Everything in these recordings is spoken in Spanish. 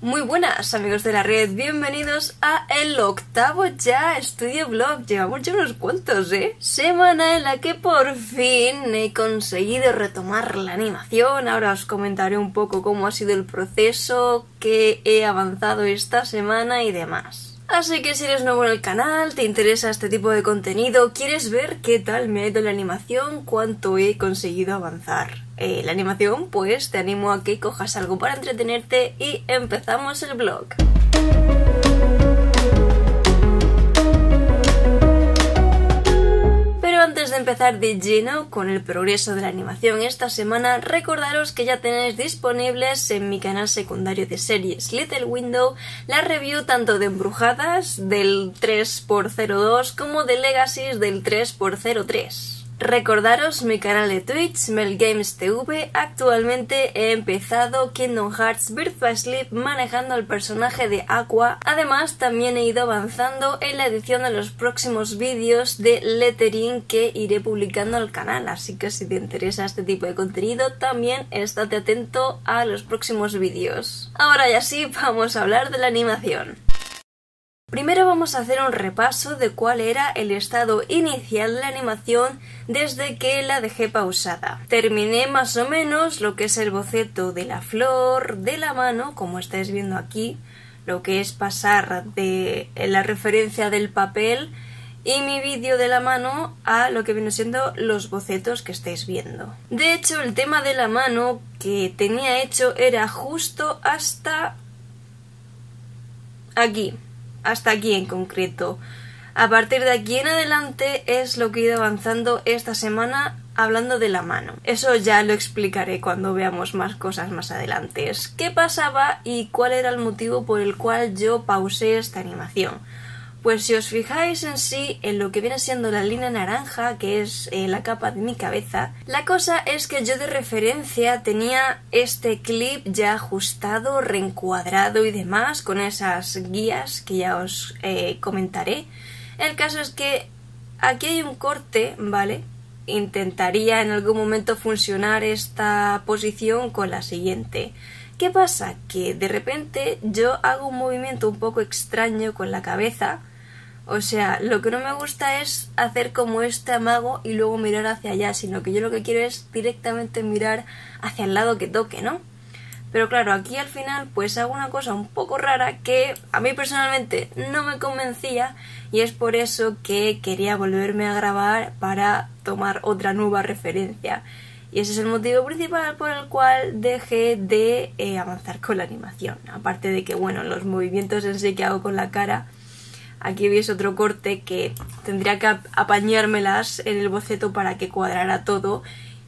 Muy buenas amigos de la red, bienvenidos a el octavo ya estudio vlog. Llevamos ya unos cuantos, semana en la que por fin he conseguido retomar la animación. Ahora os comentaré un poco cómo ha sido el proceso, qué he avanzado esta semana y demás. Así que si eres nuevo en el canal, te interesa este tipo de contenido, quieres ver qué tal me ha ido la animación, cuánto he conseguido avanzar la animación, pues te animo a que cojas algo para entretenerte y empezamos el vlog. Pero antes de empezar de lleno con el progreso de la animación esta semana, recordaros que ya tenéis disponibles en mi canal secundario de series Little Window la review tanto de Embrujadas del 3×02 como de Legacies del 3×03. Recordaros mi canal de Twitch, MelGamesTV. Actualmente he empezado Kingdom Hearts Birth by Sleep manejando el personaje de Aqua. Además, también he ido avanzando en la edición de los próximos vídeos de lettering que iré publicando al canal. Así que si te interesa este tipo de contenido, también estate atento a los próximos vídeos. Ahora ya sí, vamos a hablar de la animación. Primero vamos a hacer un repaso de cuál era el estado inicial de la animación desde que la dejé pausada. Terminé más o menos lo que es el boceto de la flor, de la mano, como estáis viendo aquí, lo que es pasar de la referencia del papel y mi vídeo de la mano a lo que viene siendo los bocetos que estáis viendo. De hecho, el tema de la mano que tenía hecho era justo hasta aquí. Hasta aquí en concreto. A partir de aquí en adelante es lo que he ido avanzando esta semana hablando de la mano. Eso ya lo explicaré cuando veamos más cosas más adelante. ¿Qué pasaba y cuál era el motivo por el cual yo pausé esta animación? Pues si os fijáis en sí, en lo que viene siendo la línea naranja, que es la capa de mi cabeza, la cosa es que yo de referencia tenía este clip ya ajustado, reencuadrado y demás, con esas guías que ya os comentaré. El caso es que aquí hay un corte, ¿vale? Intentaría en algún momento funcionar esta posición con la siguiente. ¿Qué pasa? Que de repente yo hago un movimiento un poco extraño con la cabeza. O sea, lo que no me gusta es hacer como este amago y luego mirar hacia allá, sino que yo lo que quiero es directamente mirar hacia el lado que toque, ¿no? Pero claro, aquí al final pues hago una cosa un poco rara que a mí personalmente no me convencía y es por eso que quería volverme a grabar para tomar otra nueva referencia. Y ese es el motivo principal por el cual dejé de avanzar con la animación. Aparte de que, bueno, los movimientos en sí que hago con la cara, aquí veis otro corte que tendría que apañármelas en el boceto para que cuadrara todo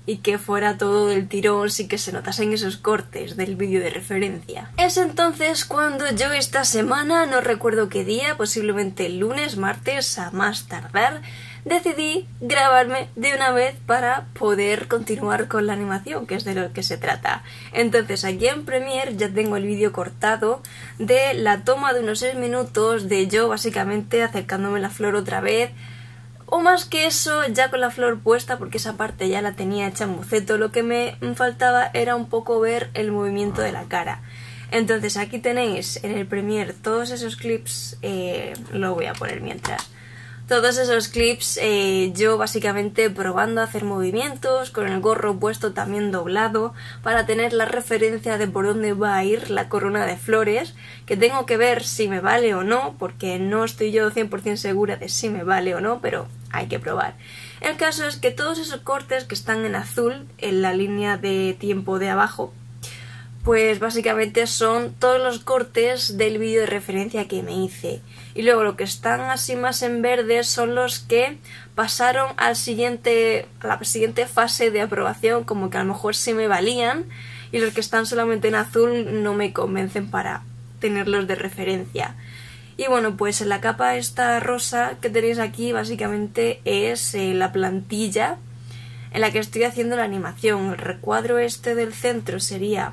y que fuera todo del tirón, sí que se notasen esos cortes del vídeo de referencia. Es entonces cuando yo esta semana, no recuerdo qué día, posiblemente el lunes, martes, a más tardar, decidí grabarme de una vez para poder continuar con la animación, que es de lo que se trata. Entonces aquí en Premiere ya tengo el vídeo cortado de la toma de unos 6 minutos de yo básicamente acercándome a la flor otra vez, o más que eso ya con la flor puesta porque esa parte ya la tenía hecha en boceto. Lo que me faltaba era un poco ver el movimiento de la cara. Entonces aquí tenéis en el Premiere todos esos clips, lo voy a poner mientras. Todos esos clips yo básicamente probando a hacer movimientos, con el gorro puesto también doblado, para tener la referencia de por dónde va a ir la corona de flores, que tengo que ver si me vale o no, porque no estoy yo 100% segura de si me vale o no, pero hay que probar. El caso es que todos esos cortes que están en azul, en la línea de tiempo de abajo, pues básicamente son todos los cortes del vídeo de referencia que me hice. Y luego lo que están así más en verde son los que pasaron a la siguiente fase de aprobación, como que a lo mejor sí me valían, y los que están solamente en azul no me convencen para tenerlos de referencia. Y bueno, pues en la capa esta rosa que tenéis aquí básicamente es la plantilla en la que estoy haciendo la animación. El recuadro este del centro sería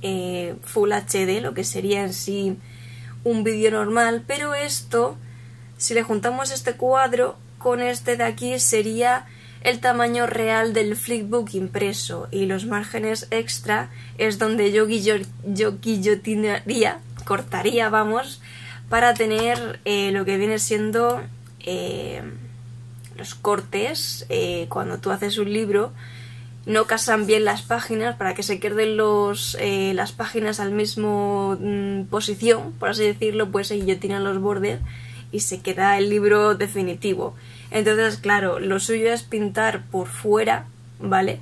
Full HD, lo que sería en sí un vídeo normal, pero esto, si le juntamos este cuadro con este de aquí, sería El tamaño real del flipbook impreso y los márgenes extra es donde yo guillotinaría, cortaría, vamos, para tener lo que viene siendo los cortes. Cuando tú haces un libro no casan bien las páginas para que se queden las páginas al mismo posición, por así decirlo, pues se guillotinan los bordes y se queda el libro definitivo. Entonces, claro, lo suyo es pintar por fuera, ¿vale?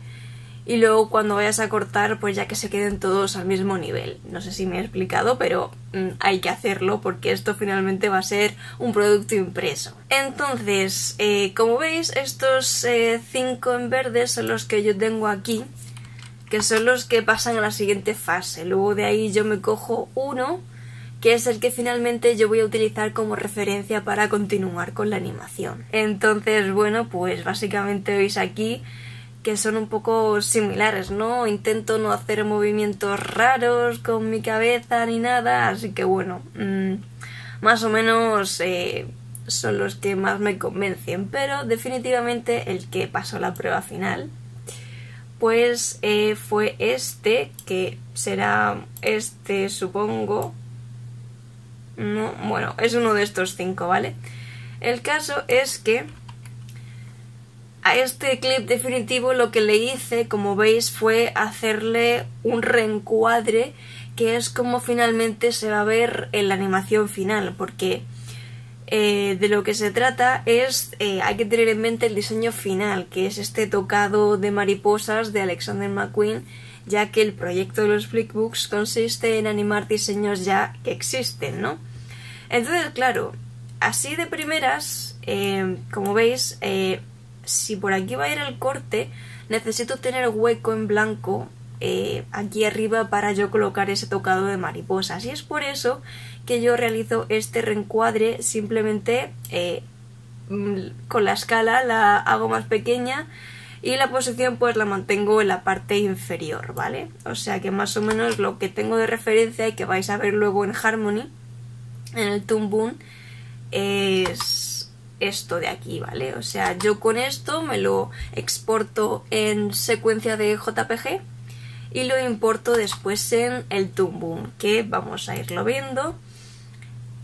Y luego cuando vayas a cortar, pues ya que se queden todos al mismo nivel. No sé si me he explicado, pero hay que hacerlo porque esto finalmente va a ser un producto impreso. Entonces, como veis, estos 5 en verde son los que yo tengo aquí, que son los que pasan a la siguiente fase. Luego de ahí yo me cojo uno, que es el que finalmente yo voy a utilizar como referencia para continuar con la animación. Entonces, bueno, pues básicamente veis aquí que son un poco similares, ¿no? Intento no hacer movimientos raros con mi cabeza ni nada, así que bueno, más o menos son los que más me convencen, pero definitivamente el que pasó la prueba final pues fue este, que será este, supongo. No, bueno, es uno de estos 5, ¿vale? El caso es que a este clip definitivo lo que le hice, como veis, fue hacerle un reencuadre, que es como finalmente se va a ver en la animación final, porque de lo que se trata es, hay que tener en mente el diseño final, que es este tocado de mariposas de Alexander McQueen, ya que el proyecto de los flipbooks consiste en animar diseños ya que existen, ¿no? Entonces, claro, así de primeras, como veis, si por aquí va a ir el corte, necesito tener hueco en blanco aquí arriba para yo colocar ese tocado de mariposas. Y es por eso que yo realizo este reencuadre, simplemente con la escala la hago más pequeña y la posición pues la mantengo en la parte inferior, ¿vale? O sea que más o menos lo que tengo de referencia y que vais a ver luego en Harmony, en el Toon Boom, es esto de aquí, ¿vale? O sea, yo con esto me lo exporto en secuencia de JPG y lo importo después en el Toon Boom, que vamos a irlo viendo.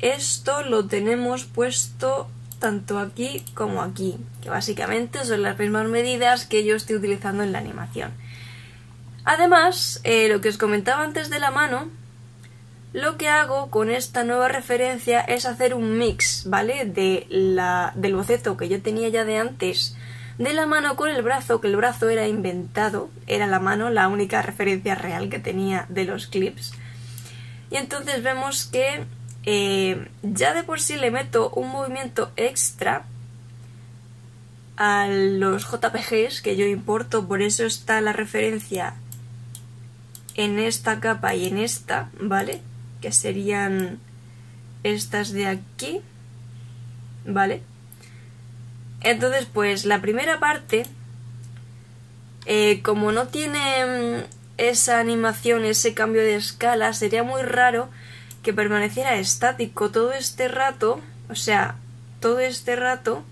Esto lo tenemos puesto tanto aquí como aquí, que básicamente son las mismas medidas que yo estoy utilizando en la animación. Además, lo que os comentaba antes de la mano, lo que hago con esta nueva referencia es hacer un mix, ¿vale? Del boceto que yo tenía ya de antes, de la mano con el brazo, que el brazo era inventado, era la mano la única referencia real que tenía de los clips. Y entonces vemos que ya de por sí le meto un movimiento extra a los JPGs que yo importo, por eso está la referencia en esta capa y en esta, ¿vale? Que serían estas de aquí, ¿vale? Entonces, pues la primera parte, como no tiene esa animación, ese cambio de escala, sería muy raro que permaneciera estático todo este rato, o sea, todo este rato,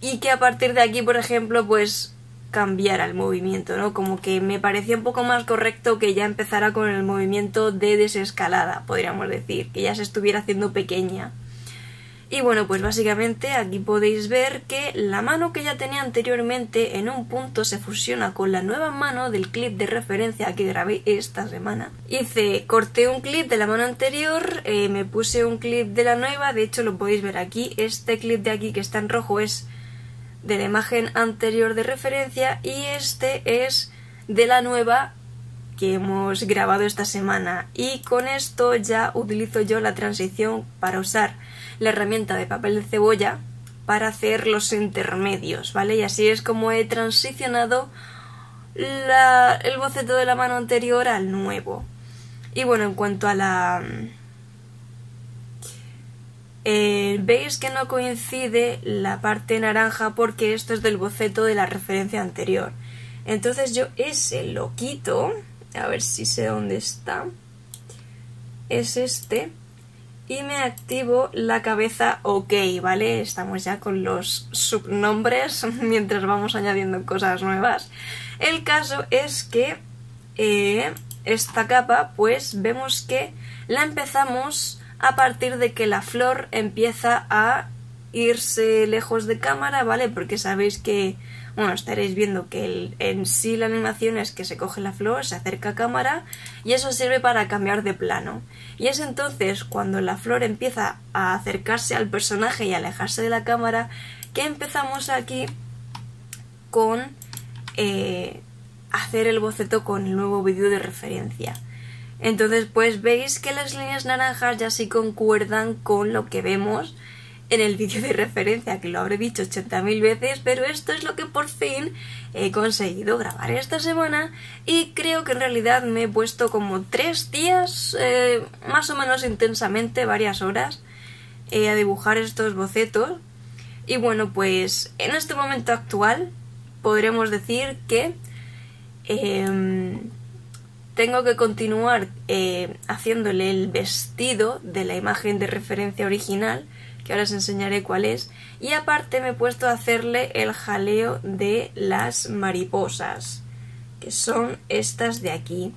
y que a partir de aquí, por ejemplo, pues cambiara el movimiento, ¿no? Como que me parecía un poco más correcto que ya empezara con el movimiento de desescalada, podríamos decir, que ya se estuviera haciendo pequeña. Y bueno, pues básicamente aquí podéis ver que la mano que ya tenía anteriormente en un punto se fusiona con la nueva mano del clip de referencia que grabé esta semana. Hice, corté un clip de la mano anterior, me puse un clip de la nueva, de hecho lo podéis ver aquí, este clip de aquí que está en rojo es de la imagen anterior de referencia y este es de la nueva que hemos grabado esta semana, y con esto ya utilizo yo la transición para usar la herramienta de papel de cebolla para hacer los intermedios, ¿vale? Y así es como he transicionado el boceto de la mano anterior al nuevo. Y bueno, en cuanto a la... veis que no coincide la parte naranja porque esto es del boceto de la referencia anterior. Entonces yo ese lo quito, a ver si sé dónde está, es este, y me activo la cabeza OK, ¿vale? Estamos ya con los subnombres mientras vamos añadiendo cosas nuevas. El caso es que esta capa, pues vemos que la empezamos a partir de que la flor empieza a irse lejos de cámara, ¿vale? Porque sabéis que, bueno, estaréis viendo que en sí la animación es que se coge la flor, se acerca a cámara y eso sirve para cambiar de plano. Y es entonces cuando la flor empieza a acercarse al personaje y alejarse de la cámara que empezamos aquí con hacer el boceto con el nuevo vídeo de referencia. Entonces pues veis que las líneas naranjas ya sí concuerdan con lo que vemos en el vídeo de referencia, que lo habré dicho 80.000 veces, pero esto es lo que por fin he conseguido grabar esta semana y creo que en realidad me he puesto como 3 días, más o menos intensamente, varias horas, a dibujar estos bocetos. Y bueno, pues en este momento actual podremos decir que tengo que continuar haciéndole el vestido de la imagen de referencia original, que ahora os enseñaré cuál es, y aparte me he puesto a hacerle el jaleo de las mariposas, que son estas de aquí.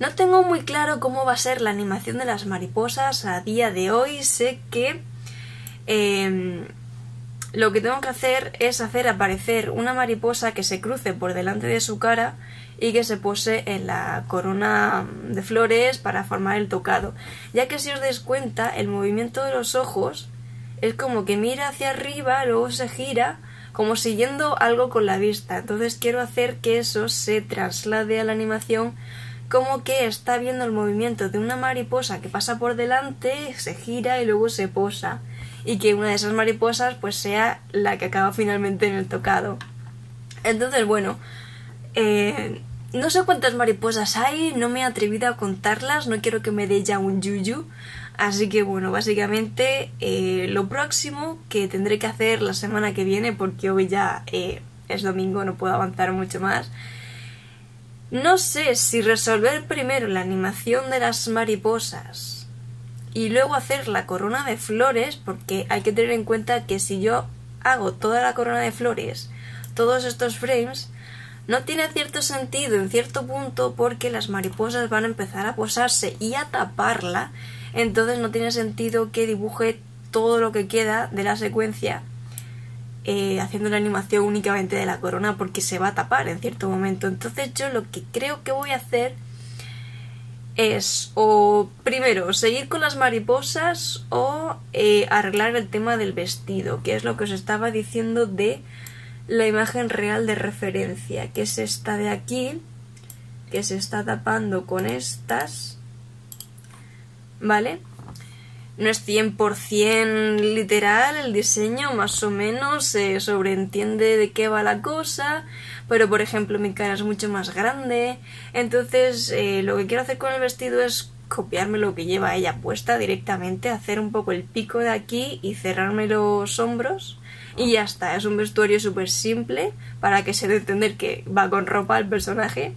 No tengo muy claro cómo va a ser la animación de las mariposas a día de hoy. Sé que lo que tengo que hacer es hacer aparecer una mariposa que se cruce por delante de su cara y que se pose en la corona de flores para formar el tocado, ya que si os dais cuenta el movimiento de los ojos es como que mira hacia arriba, luego se gira, como siguiendo algo con la vista. Entonces quiero hacer que eso se traslade a la animación, como que está viendo el movimiento de una mariposa que pasa por delante, se gira y luego se posa. Y que una de esas mariposas pues sea la que acaba finalmente en el tocado. Entonces bueno, no sé cuántas mariposas hay, no me he atrevido a contarlas, no quiero que me dé ya un yuyu. Así que bueno, básicamente lo próximo que tendré que hacer la semana que viene, porque hoy ya es domingo, no puedo avanzar mucho más. No sé si resolver primero la animación de las mariposas y luego hacer la corona de flores, porque hay que tener en cuenta que si yo hago toda la corona de flores, todos estos frames, no tiene cierto sentido en cierto punto porque las mariposas van a empezar a posarse y a taparla. Entonces no tiene sentido que dibuje todo lo que queda de la secuencia haciendo la animación únicamente de la corona, porque se va a tapar en cierto momento. Entonces yo lo que creo que voy a hacer es o primero seguir con las mariposas o arreglar el tema del vestido, que es lo que os estaba diciendo de la imagen real de referencia, que es esta de aquí, que se está tapando con estas. ¿Vale? No es 100% literal el diseño, más o menos se sobreentiende de qué va la cosa, pero por ejemplo mi cara es mucho más grande. Entonces lo que quiero hacer con el vestido es copiarme lo que lleva ella puesta directamente, hacer un poco el pico de aquí y cerrarme los hombros y ya está. Es un vestuario súper simple para que se dé a entender que va con ropa el personaje.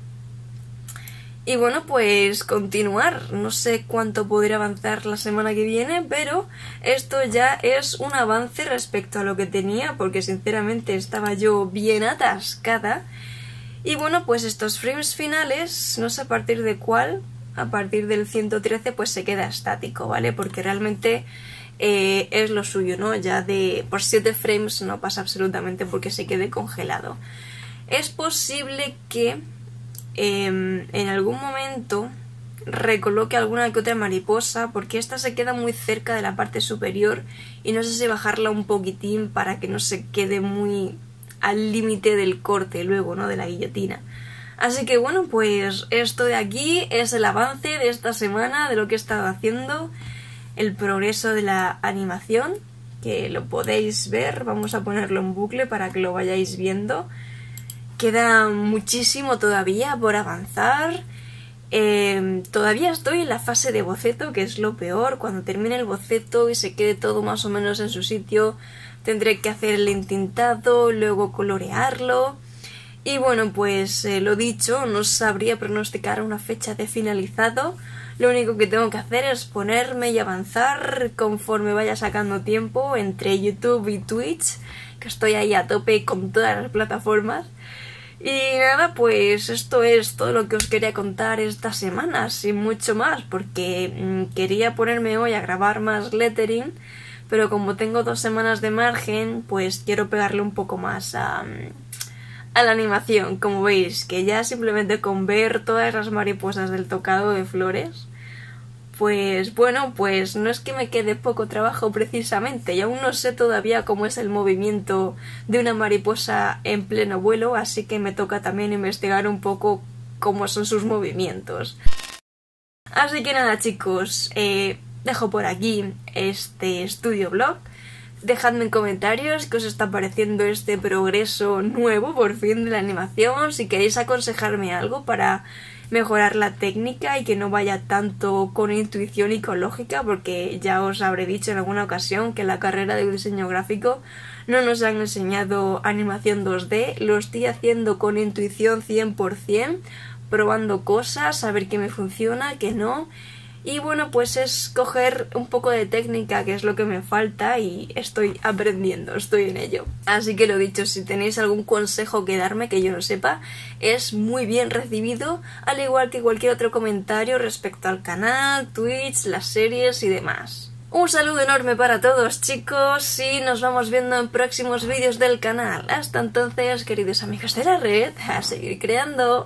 Y bueno, pues continuar, no sé cuánto podré avanzar la semana que viene, pero esto ya es un avance respecto a lo que tenía, porque sinceramente estaba yo bien atascada. Y bueno, pues estos frames finales, no sé a partir de cuál, a partir del 113 pues se queda estático, ¿vale? Porque realmente es lo suyo, ¿no? Ya de por 7 frames no pasa absolutamente porque se quede congelado. Es posible que en algún momento recoloque alguna que otra mariposa, porque esta se queda muy cerca de la parte superior y no sé si bajarla un poquitín para que no se quede muy al límite del corte luego, ¿no? De la guillotina. Así que bueno, pues esto de aquí es el avance de esta semana, de lo que he estado haciendo, el progreso de la animación, que lo podéis ver. Vamos a ponerlo en bucle para que lo vayáis viendo. Queda muchísimo todavía por avanzar. Todavía estoy en la fase de boceto, que es lo peor. Cuando termine el boceto y se quede todo más o menos en su sitio, tendré que hacer el entintado, luego colorearlo. Y bueno, pues lo dicho, no sabría pronosticar una fecha de finalizado. Lo único que tengo que hacer es ponerme y avanzar conforme vaya sacando tiempo entre YouTube y Twitch, que estoy ahí a tope con todas las plataformas. Y nada, pues esto es todo lo que os quería contar esta semana, sin mucho más, porque quería ponerme hoy a grabar más lettering, pero como tengo 2 semanas de margen, pues quiero pegarle un poco más a la animación, como veis, que ya simplemente con ver todas las mariposas del tocado de flores, pues bueno, pues no es que me quede poco trabajo precisamente, y aún no sé todavía cómo es el movimiento de una mariposa en pleno vuelo, así que me toca también investigar un poco cómo son sus movimientos. Así que nada, chicos, dejo por aquí este estudio blog. Dejadme en comentarios qué os está pareciendo este progreso nuevo, por fin, de la animación, si queréis aconsejarme algo para mejorar la técnica y que no vaya tanto con intuición y con lógica, porque ya os habré dicho en alguna ocasión que en la carrera de diseño gráfico no nos han enseñado animación 2D, lo estoy haciendo con intuición 100%, probando cosas, a ver qué me funciona, qué no. Y bueno, pues es coger un poco de técnica, que es lo que me falta, y estoy aprendiendo, estoy en ello. Así que lo dicho, si tenéis algún consejo que darme que yo no sepa, es muy bien recibido, al igual que cualquier otro comentario respecto al canal, Twitch, las series y demás. Un saludo enorme para todos, chicos, y nos vamos viendo en próximos vídeos del canal. Hasta entonces, queridos amigos de la red, a seguir creando.